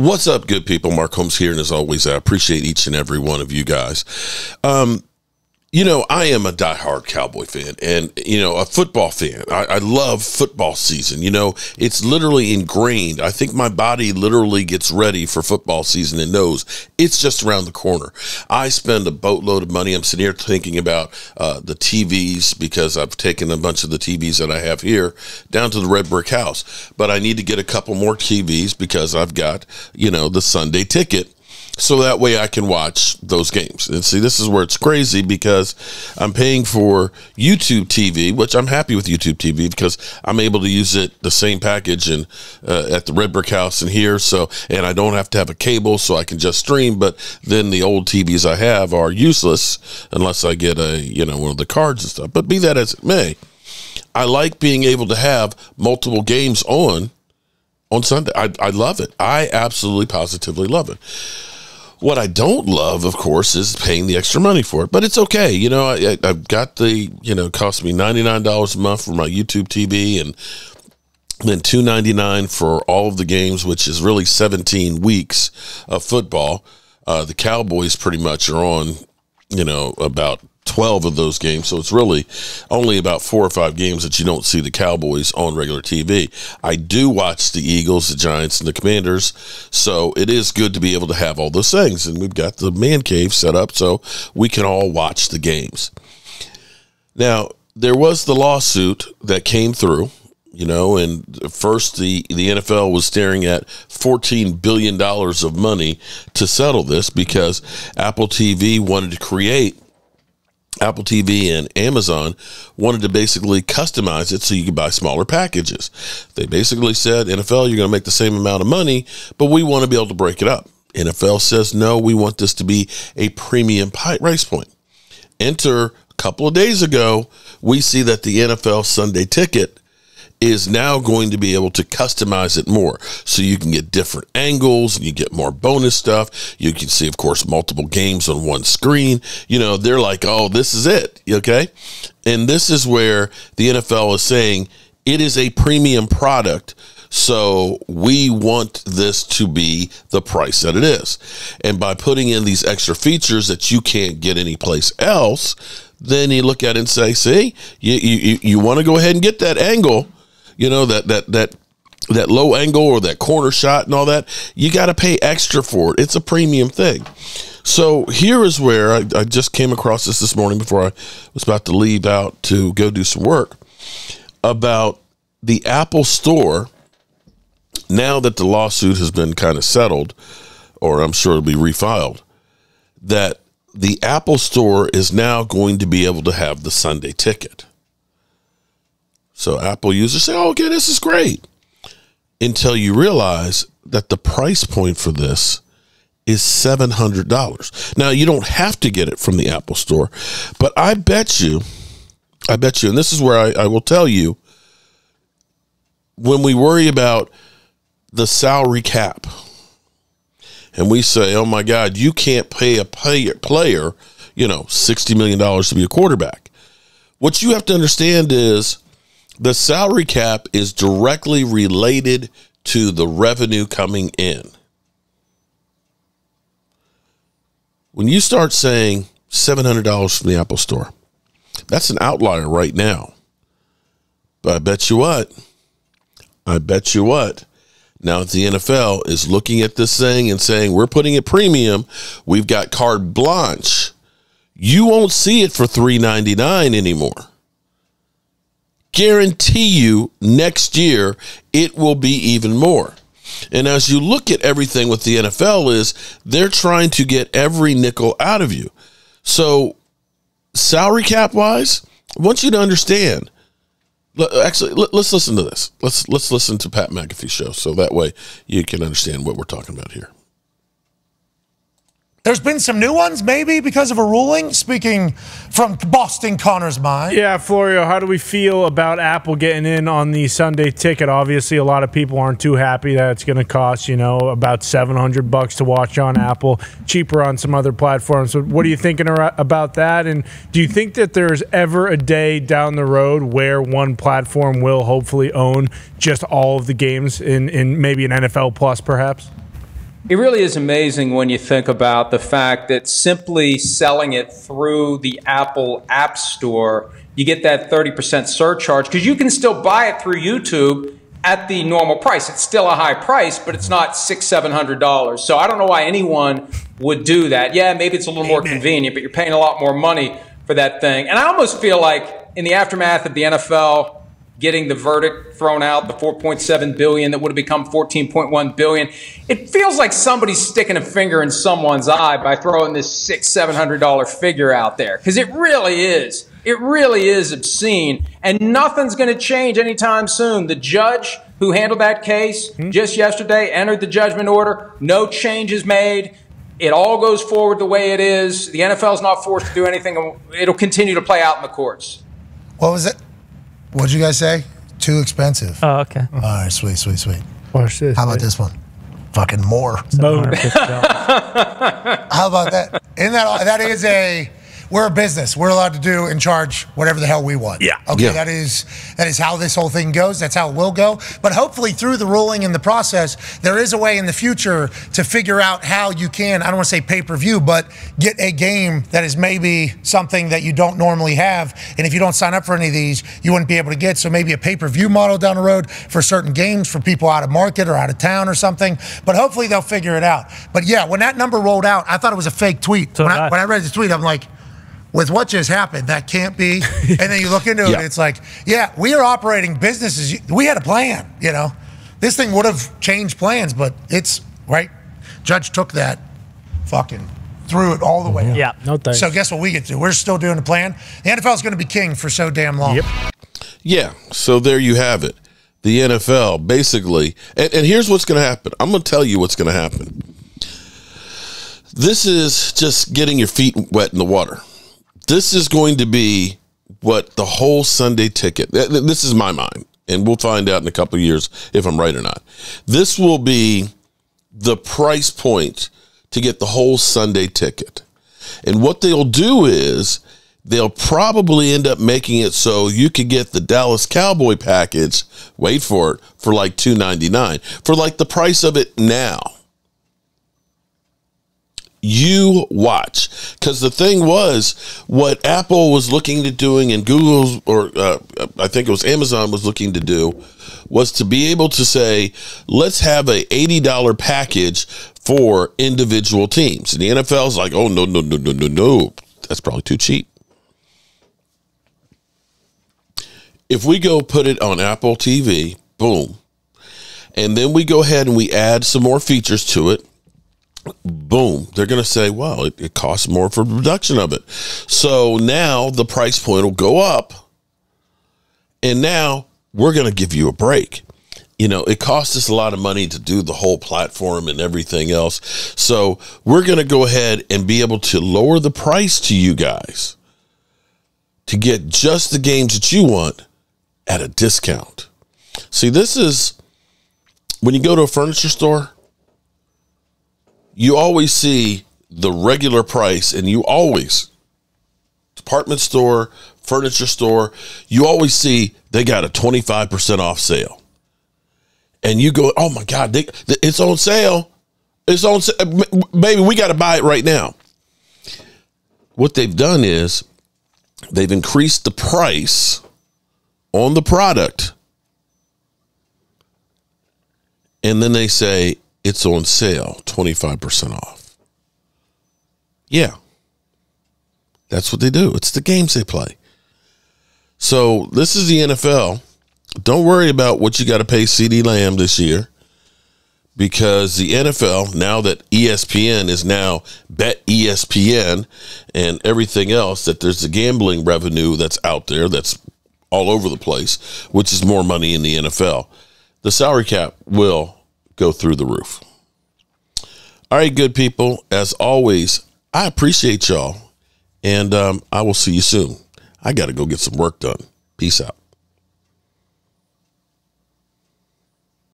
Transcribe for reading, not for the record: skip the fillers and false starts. What's up, good people? Mark Holmes here, and as always, I appreciate each and every one of you guys. You know, I am a diehard Cowboy fan and, you know, a football fan. I love football season. You know, it's literally ingrained. I think my body literally gets ready for football season and knows it's just around the corner. I spend a boatload of money. I'm sitting here thinking about the TVs because I've taken a bunch of the TVs that I have here down to the red brick house. But I need to get a couple more TVs because I've got, you know, the Sunday ticket. So that way I can watch those games. And see, this is where it's crazy because I'm paying for YouTube TV, which I'm happy with YouTube TV because I'm able to use it, the same package, and at the red brick house and here. So, and I don't have to have a cable, so I can just stream. But then the old TVs I have are useless unless I get a, you know, one of the cards and stuff. But be that as it may, I like being able to have multiple games on Sunday. I love it. I absolutely positively love it. What I don't love, of course, is paying the extra money for it, but it's okay. You know, I've got the, you know, it cost me $99 a month for my YouTube TV and then $2.99 for all of the games, which is really 17 weeks of football. The Cowboys pretty much are on, you know, about 12 of those games. So it's really only about 4 or 5 games that you don't see the Cowboys on regular TV. I do watch the Eagles, the Giants, and the Commanders. So it is good to be able to have all those things. And we've got the man cave set up so we can all watch the games. Now, there was the lawsuit that came through, you know, and first the NFL was staring at $14 billion of money to settle this because Apple TV wanted to create Apple TV and Amazon wanted to basically customize it so you could buy smaller packages. They basically said, NFL, you're going to make the same amount of money, but we want to be able to break it up. NFL says, no, we want this to be a premium price point. Enter a couple of days ago, we see that the NFL Sunday ticket is now going to be able to customize it more. So you can get different angles and you get more bonus stuff. You can see, of course, multiple games on one screen. You know, they're like, oh, this is it. Okay. And this is where the NFL is saying it is a premium product. So we want this to be the price that it is. And by putting in these extra features that you can't get anyplace else, then you look at it and say, see, you want to go ahead and get that angle. You know, that low angle or that corner shot and all that, you got to pay extra for it. It's a premium thing. So here is where I just came across this morning before I was about to leave out to go do some work about the Apple Store. Now that the lawsuit has been kind of settled, or I'm sure it'll be refiled, that the Apple Store is now going to be able to have the Sunday ticket. So Apple users say, oh, okay, this is great. Until you realize that the price point for this is $700. Now, you don't have to get it from the Apple Store, but I bet you, and this is where I will tell you, when we worry about the salary cap and we say, oh, my God, you can't pay a player, you know, $60 million to be a quarterback. What you have to understand is, the salary cap is directly related to the revenue coming in. When you start saying $700 from the Apple Store, that's an outlier right now. But I bet you what, now that the NFL is looking at this thing and saying, we're putting it premium, we've got carte blanche, you won't see it for $3.99 anymore. Guarantee you next year it will be even more. And as you look at everything with the NFL is they're trying to get every nickel out of you. So salary cap wise, I want you to understand. Actually, let's listen to this. Let's listen to Pat McAfee's show so that way you can understand what we're talking about here. There's been some new ones, maybe, because of a ruling? Speaking from Boston Connor's mind. Yeah, Florio, how do we feel about Apple getting in on the Sunday ticket? Obviously, a lot of people aren't too happy that it's going to cost, you know, about $700 to watch on Apple, cheaper on some other platforms. So what are you thinking about that? And do you think that there's ever a day down the road where one platform will hopefully own just all of the games in maybe an NFL Plus, perhaps? It really is amazing when you think about the fact that simply selling it through the Apple App Store, you get that 30% surcharge because you can still buy it through YouTube at the normal price. It's still a high price, but it's not $600–700. So I don't know why anyone would do that. Yeah, maybe it's a little more convenient, but you're paying a lot more money for that thing. And I almost feel like in the aftermath of the NFL getting the verdict thrown out, the $4.7 billion that would have become $14.1 billion. It feels like somebody's sticking a finger in someone's eye by throwing this $600, $700 figure out there, because it really is obscene, and nothing's going to change anytime soon. The judge who handled that case just yesterday entered the judgment order. No changes made. It all goes forward the way it is. The NFL's not forced to do anything. It'll continue to play out in the courts. What was it? What'd you guys say? Too expensive. Oh, okay. All right, sweet. How about this one? Fucking more. Boom. How about that? Isn't that, that is a, we're a business. We're allowed to do and charge whatever the hell we want. Yeah. Okay, yeah. That is how this whole thing goes. That's how it will go. But hopefully through the ruling and the process, there is a way in the future to figure out how you can, I don't want to say pay-per-view, but get a game that is maybe something that you don't normally have. And if you don't sign up for any of these, you wouldn't be able to get. So maybe a pay-per-view model down the road for certain games for people out of market or out of town or something. But hopefully they'll figure it out. But yeah, when that number rolled out, I thought it was a fake tweet. So when I read the tweet, I'm like, with what just happened, that can't be. And then you look into it, and it's like, yeah, we are operating businesses. We had a plan, you know. This thing would have changed plans, but it's, right? Judge took that, fucking threw it all the way up. Yeah, no thanks. So guess what we get to do? We're still doing the plan. The NFL is going to be king for so damn long. Yep. Yeah, so there you have it. The NFL, basically. And here's what's going to happen. I'm going to tell you what's going to happen. This is just getting your feet wet in the water. This is going to be what the whole Sunday ticket, this is my mind, and we'll find out in a couple of years if I'm right or not. This will be the price point to get the whole Sunday ticket. And what they'll do is they'll probably end up making it so you could get the Dallas Cowboy package, wait for it, for like $2.99, for like the price of it now. You watch, because the thing was what Apple was looking to doing and Google's, or I think it was Amazon was looking to do, was to be able to say, let's have a $80 package for individual teams. And the NFL's like, oh, no. That's probably too cheap. If we go put it on Apple TV, boom, and then we go ahead and we add some more features to it, boom, they're going to say, well, it costs more for the production of it. So now the price point will go up, and now we're going to give you a break. You know, it costs us a lot of money to do the whole platform and everything else. So we're going to go ahead and be able to lower the price to you guys to get just the games that you want at a discount. See, this is when you go to a furniture store, you always see the regular price, and you always, department store, furniture store, you always see they got a 25% off sale. And you go, oh, my God, it's on sale. It's on sale. Baby, we got to buy it right now. What they've done is they've increased the price on the product, and then they say, it's on sale, 25% off. Yeah. That's what they do. It's the games they play. So this is the NFL. Don't worry about what you got to pay CD Lamb this year, because the NFL, now that ESPN is now Bet ESPN and everything else, that there's the gambling revenue that's out there that's all over the place, which is more money in the NFL. The salary cap will go through the roof. All right, good people. As always, I appreciate y'all, and I will see you soon. I got to go get some work done. Peace out.